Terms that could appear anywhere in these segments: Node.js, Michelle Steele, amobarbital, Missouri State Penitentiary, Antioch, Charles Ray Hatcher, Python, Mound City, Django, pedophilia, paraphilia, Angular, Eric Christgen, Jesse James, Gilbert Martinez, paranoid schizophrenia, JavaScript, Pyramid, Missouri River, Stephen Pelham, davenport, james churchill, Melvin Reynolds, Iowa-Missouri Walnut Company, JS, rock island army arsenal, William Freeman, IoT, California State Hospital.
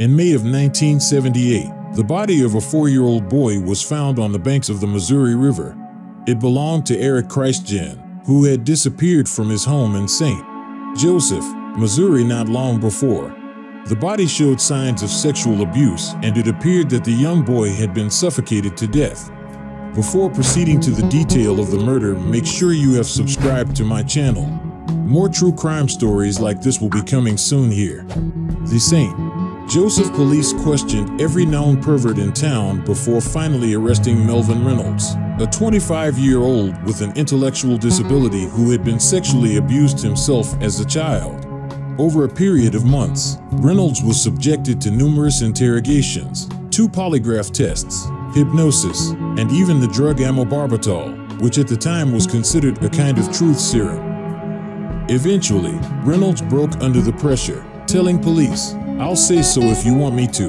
In May of 1978, the body of a 4-year-old boy was found on the banks of the Missouri River. It belonged to Eric Christgen, who had disappeared from his home in St. Joseph, Missouri not long before. The body showed signs of sexual abuse, and it appeared that the young boy had been suffocated to death. Before proceeding to the detail of the murder, make sure you have subscribed to my channel. More true crime stories like this will be coming soon here. The St. Joseph police questioned every known pervert in town before finally arresting Melvin Reynolds, a 25-year-old with an intellectual disability who had been sexually abused himself as a child. Over a period of months, Reynolds was subjected to numerous interrogations, 2 polygraph tests, hypnosis, and even the drug amobarbital, which at the time was considered a kind of truth serum. Eventually, Reynolds broke under the pressure, telling police, "I'll say so if you want me to."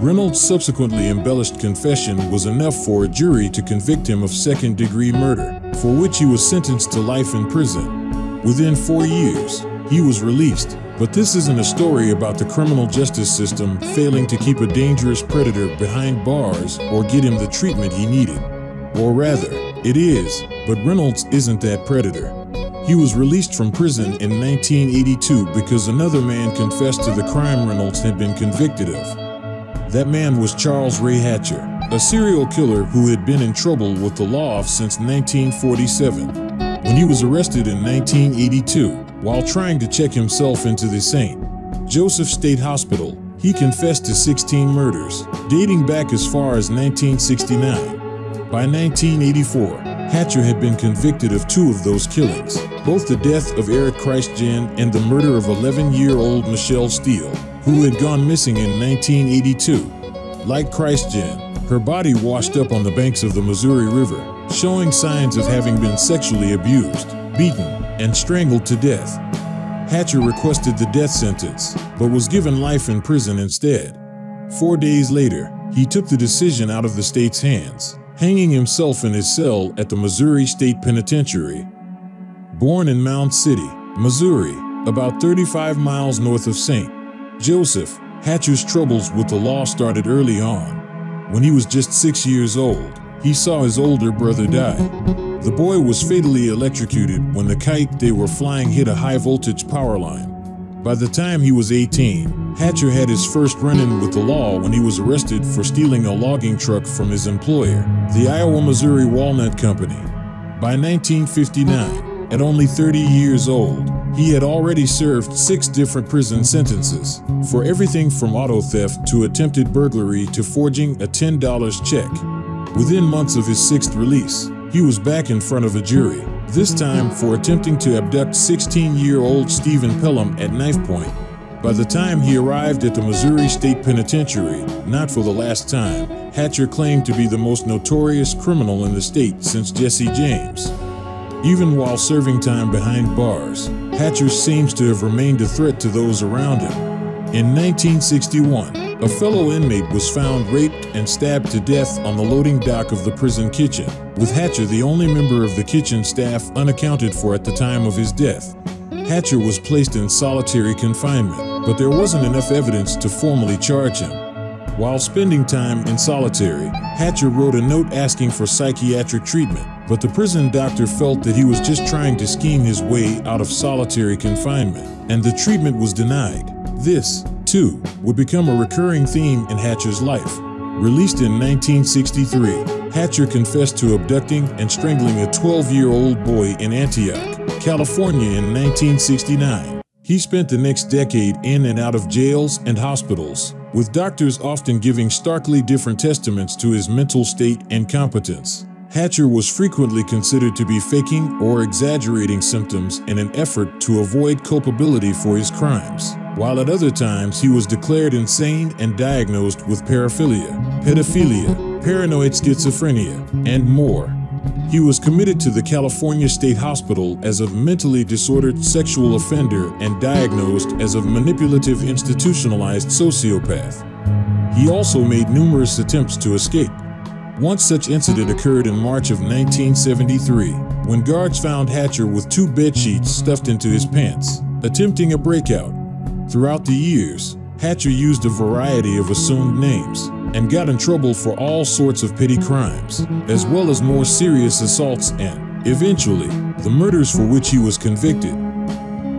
Reynolds' subsequently embellished confession was enough for a jury to convict him of second-degree murder, for which he was sentenced to life in prison. Within 4 years, he was released, but this isn't a story about the criminal justice system failing to keep a dangerous predator behind bars or get him the treatment he needed. Or rather, it is, but Reynolds isn't that predator. He was released from prison in 1982 because another man confessed to the crime Reynolds had been convicted of. That man was Charles Ray Hatcher, a serial killer who had been in trouble with the law since 1947. When he was arrested in 1982, while trying to check himself into the St. Joseph State Hospital, he confessed to 16 murders, dating back as far as 1969. By 1984, Hatcher had been convicted of 2 of those killings, both the death of Eric Christgen and the murder of 11-year-old Michelle Steele, who had gone missing in 1982. Like Christgen, her body washed up on the banks of the Missouri River, showing signs of having been sexually abused, beaten, and strangled to death. Hatcher requested the death sentence, but was given life in prison instead. 4 days later, he took the decision out of the state's hands, hanging himself in his cell at the Missouri State Penitentiary. Born in Mound City, Missouri, about 35 miles north of St. Joseph, Hatcher's troubles with the law started early on. When he was just 6 years old, he saw his older brother die. The boy was fatally electrocuted when the kite they were flying hit a high-voltage power line. By the time he was 18, Hatcher had his first run-in with the law when he was arrested for stealing a logging truck from his employer, the Iowa-Missouri Walnut Company. By 1959, at only 30 years old, he had already served 6 different prison sentences, for everything from auto theft to attempted burglary to forging a $10 check. Within months of his 6th release, he was back in front of a jury, this time for attempting to abduct 16-year-old Stephen Pelham at knife point. By the time he arrived at the Missouri State Penitentiary, not for the last time, Hatcher claimed to be the most notorious criminal in the state since Jesse James. Even while serving time behind bars, Hatcher seems to have remained a threat to those around him. In 1961, a fellow inmate was found raped and stabbed to death on the loading dock of the prison kitchen, with Hatcher the only member of the kitchen staff unaccounted for at the time of his death. Hatcher was placed in solitary confinement, but there wasn't enough evidence to formally charge him. While spending time in solitary, Hatcher wrote a note asking for psychiatric treatment, but the prison doctor felt that he was just trying to scheme his way out of solitary confinement, and the treatment was denied. This, too, would become a recurring theme in Hatcher's life. Released in 1963, Hatcher confessed to abducting and strangling a 12-year-old boy in Antioch, California in 1969. He spent the next decade in and out of jails and hospitals, with doctors often giving starkly different testaments to his mental state and competence. Hatcher was frequently considered to be faking or exaggerating symptoms in an effort to avoid culpability for his crimes, while at other times he was declared insane and diagnosed with paraphilia, pedophilia, paranoid schizophrenia, and more. He was committed to the California State Hospital as a mentally disordered sexual offender and diagnosed as a manipulative institutionalized sociopath. He also made numerous attempts to escape. One such incident occurred in March of 1973, when guards found Hatcher with 2 bedsheets stuffed into his pants, attempting a breakout. Throughout the years, Hatcher used a variety of assumed names and got in trouble for all sorts of petty crimes, as well as more serious assaults and, eventually, the murders for which he was convicted.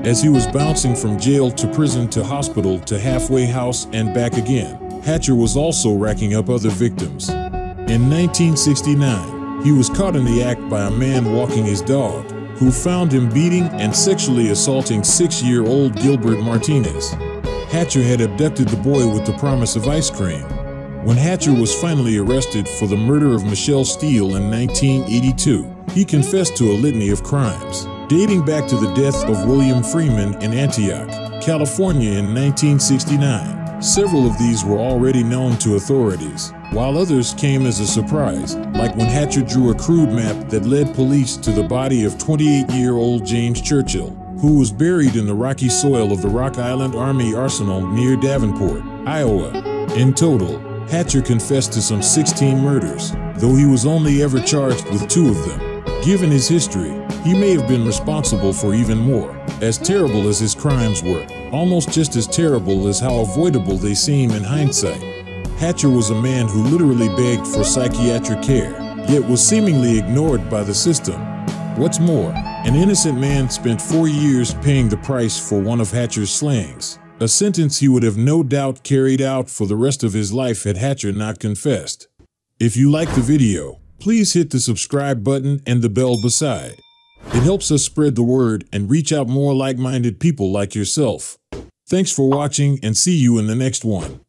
As he was bouncing from jail to prison to hospital to halfway house and back again, Hatcher was also racking up other victims. In 1969, he was caught in the act by a man walking his dog, who found him beating and sexually assaulting six-year-old Gilbert Martinez. Hatcher had abducted the boy with the promise of ice cream. When Hatcher was finally arrested for the murder of Michelle Steele in 1982, he confessed to a litany of crimes, dating back to the death of William Freeman in Antioch, California in 1969. Several of these were already known to authorities, while others came as a surprise, like when Hatcher drew a crude map that led police to the body of 28-year-old James Churchill, who was buried in the rocky soil of the Rock Island Army Arsenal near Davenport, Iowa. In total, Hatcher confessed to some 16 murders, though he was only ever charged with 2 of them. Given his history, he may have been responsible for even more. As terrible as his crimes were, almost just as terrible as how avoidable they seem in hindsight. Hatcher was a man who literally begged for psychiatric care, yet was seemingly ignored by the system. What's more, an innocent man spent 4 years paying the price for one of Hatcher's slayings, a sentence he would have no doubt carried out for the rest of his life had Hatcher not confessed. If you like the video, please hit the subscribe button and the bell beside. It helps us spread the word and reach out more like-minded people like yourself. Thanks for watching and see you in the next one.